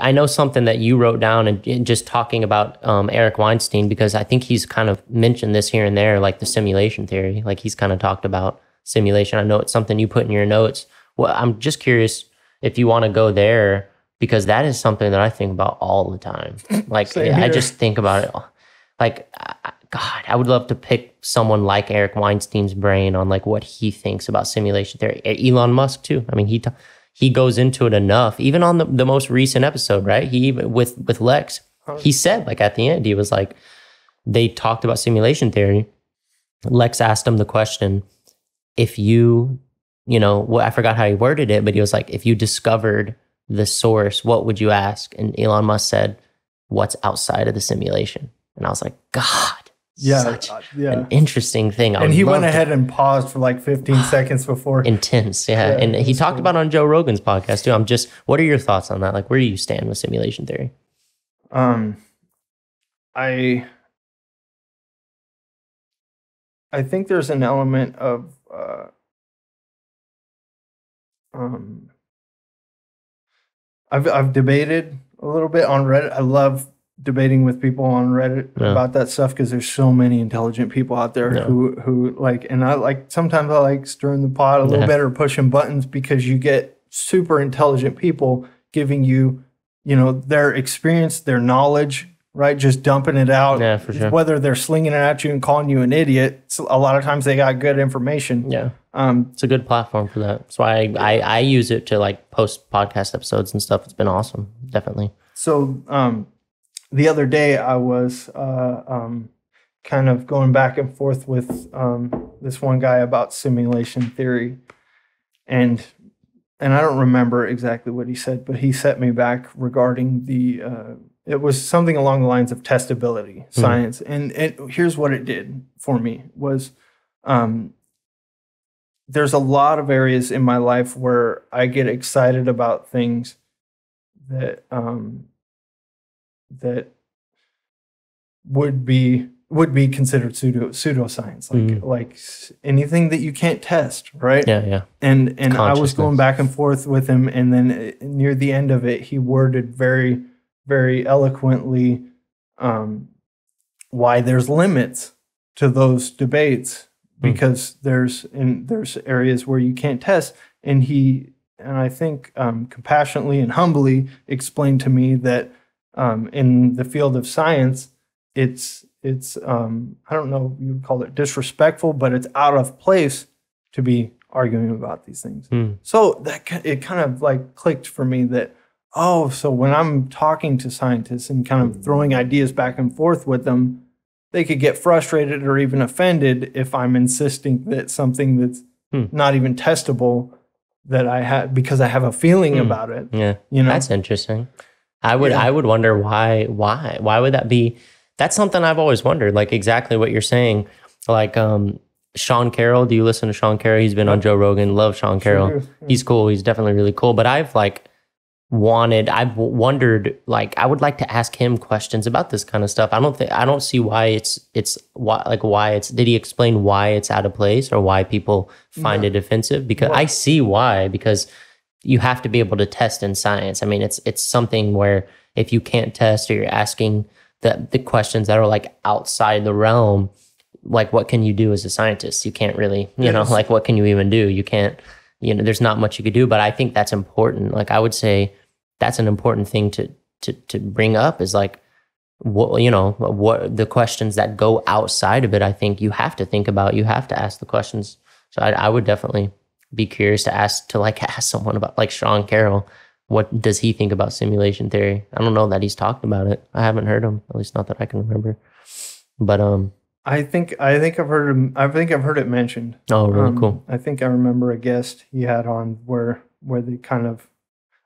I know something that you wrote down and just talking about Eric Weinstein, because I think he's kind of mentioned this here and there, like the simulation theory, like he's kind of talked about simulation. I know it's something you put in your notes. Well, I'm just curious if you want to go there, because that is something that I think about all the time. Like, I just think about it. Like, God, I would love to pick someone like Eric Weinstein's brain on like what he thinks about simulation theory. Elon Musk too. I mean, he goes into it enough, even on the most recent episode, right? He even with Lex, he said, like at the end, he was like, they talked about simulation theory. Lex asked him the question, if you, you know, well, I forgot how he worded it, but he was like, if you discovered the source, what would you ask? And Elon Musk said, what's outside of the simulation? And I was like, God, such an interesting thing. And he went ahead and paused for like 15 seconds before. Intense, yeah. And he talked about it on Joe Rogan's podcast too. I'm just, what are your thoughts on that? Like, where do you stand with simulation theory? I think there's an element of I've debated a little bit on Reddit. I love debating with people on Reddit about that stuff, because there's so many intelligent people out there who like, and I like, sometimes I like stirring the pot a little bit or pushing buttons, because you get super intelligent people giving you, you know, their experience, their knowledge, right? Just dumping it out. Yeah, for sure. Whether they're slinging it at you and calling you an idiot, a lot of times they got good information. Yeah. It's a good platform for that. That's why I use it to like post podcast episodes and stuff. It's been awesome. Definitely. So, the other day, I was kind of going back and forth with this one guy about simulation theory, and I don't remember exactly what he said, but he set me back regarding the. It was something along the lines of testability science, and here's what it did for me was, there's a lot of areas in my life where I get excited about things that. That would be considered pseudoscience, like anything that you can't test, right? Yeah. And I was going back and forth with him, and then near the end of it, he worded very, very eloquently why there's limits to those debates, because there's areas where you can't test, and I think compassionately and humbly explained to me that. In the field of science, it's I don't know if you would call it disrespectful, but it's out of place to be arguing about these things. So that it kind of like clicked for me that, oh, so when I'm talking to scientists and kind of throwing ideas back and forth with them, they could get frustrated or even offended if I'm insisting that something that's not even testable that I have, because I have a feeling about it. Yeah, you know, that's interesting. I would wonder why would that be? That's something I've always wondered, like exactly what you're saying. Like Sean Carroll, do you listen to Sean Carroll? He's been on Joe Rogan. Love Sean Carroll. Sure. He's cool. He's definitely really cool. But I've wondered, like, I would like to ask him questions about this kind of stuff. I don't see why did he explain why it's out of place or why people find it offensive? Because I see why, because you have to be able to test in science. I mean, it's something where if you can't test, or you're asking the questions that are like outside the realm, like what can you do as a scientist? You can't really, you know, like what can you even do? You can't, you know, there's not much you could do, but I think that's important. Like I would say that's an important thing to bring up, is like, what the questions that go outside of it, I think you have to think about, you have to ask the questions. So I would definitely be curious to ask someone about, like, Sean Carroll, what does he think about simulation theory? I don't know that he's talked about it. I haven't heard him, at least not that I can remember. But I think I've heard him. I think I've heard it mentioned. Oh, really cool. I think I remember a guest he had on where they kind of,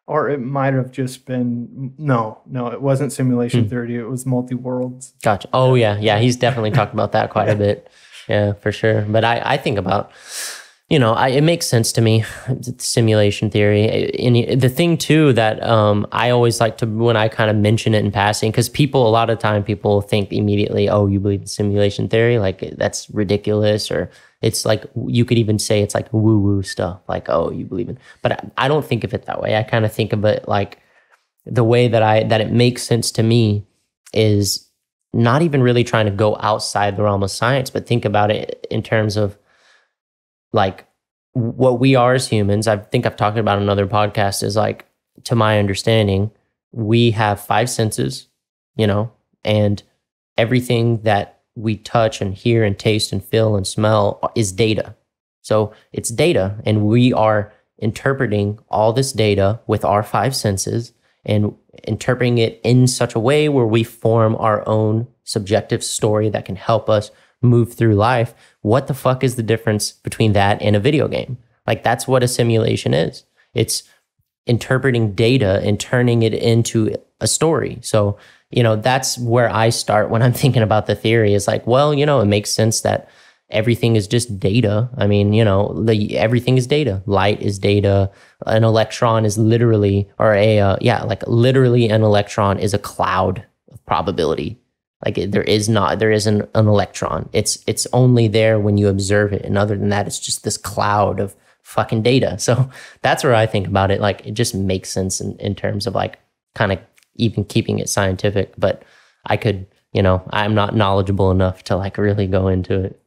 or it might have just been no, it wasn't simulation theory. It was multi-worlds. Gotcha. Oh yeah. He's definitely talked about that quite a bit. Yeah, for sure. But I think about. You know, it makes sense to me, simulation theory. And the thing, too, that I always like to, when I kind of mention it in passing, because people, a lot of time, people think immediately, oh, you believe in simulation theory? Like, that's ridiculous. Or it's like, you could even say it's like woo-woo stuff. Like, oh, you believe in. But I don't think of it that way. I kind of think of it like the way that it makes sense to me is not even really trying to go outside the realm of science, but think about it in terms of like what we are as humans. I think I've talked about another podcast is like, to my understanding, we have five senses, you know, and everything that we touch and hear and taste and feel and smell is data. So it's data, and we are interpreting all this data with our five senses and interpreting it in such a way where we form our own subjective story that can help us move through life. What the fuck is the difference between that and a video game? Like, that's what a simulation is. It's interpreting data and turning it into a story. So, you know, that's where I start when I'm thinking about the theory. Is like, well, you know, it makes sense that everything is just data. I mean, you know, everything is data. Light is data. An electron is literally, or a, like literally an electron is a cloud of probability. Like there isn't an electron. It's only there when you observe it. And other than that, it's just this cloud of fucking data. So that's where I think about it. Like, it just makes sense in terms of like kind of even keeping it scientific, but I could, you know, I'm not knowledgeable enough to like really go into it.